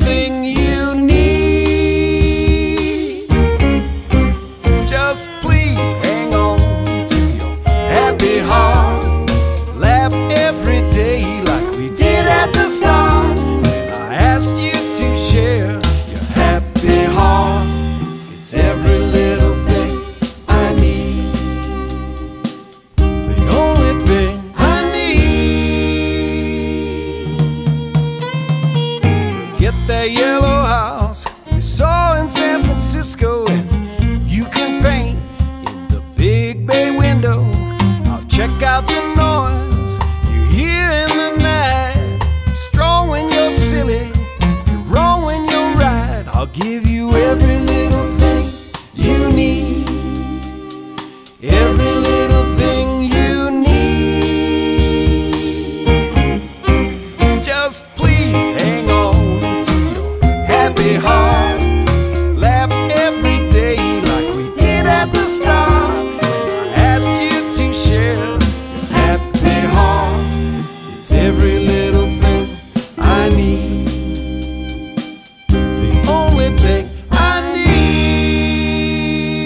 everything you need. Just please hang on to your happy heart. Laugh every day like we did at the start. When I asked you to share your happy heart, it's every little thing I need. The only thing that yellow house we saw in San Francisco, and you can paint in the Big Bay window. I'll check out the noise you hear in the night. You're strong when you're silly, you're wrong when you're right. I'll give you every little thing you need. Every little thing you need. Just please hang on. Happy heart, laugh every day like we did at the start. When I asked you to share your happy heart, it's every little thing I need. The only thing I need.